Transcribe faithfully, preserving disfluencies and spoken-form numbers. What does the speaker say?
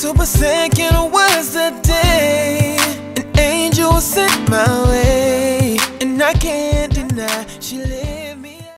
to a second was the day an angel was sent my way, and I can't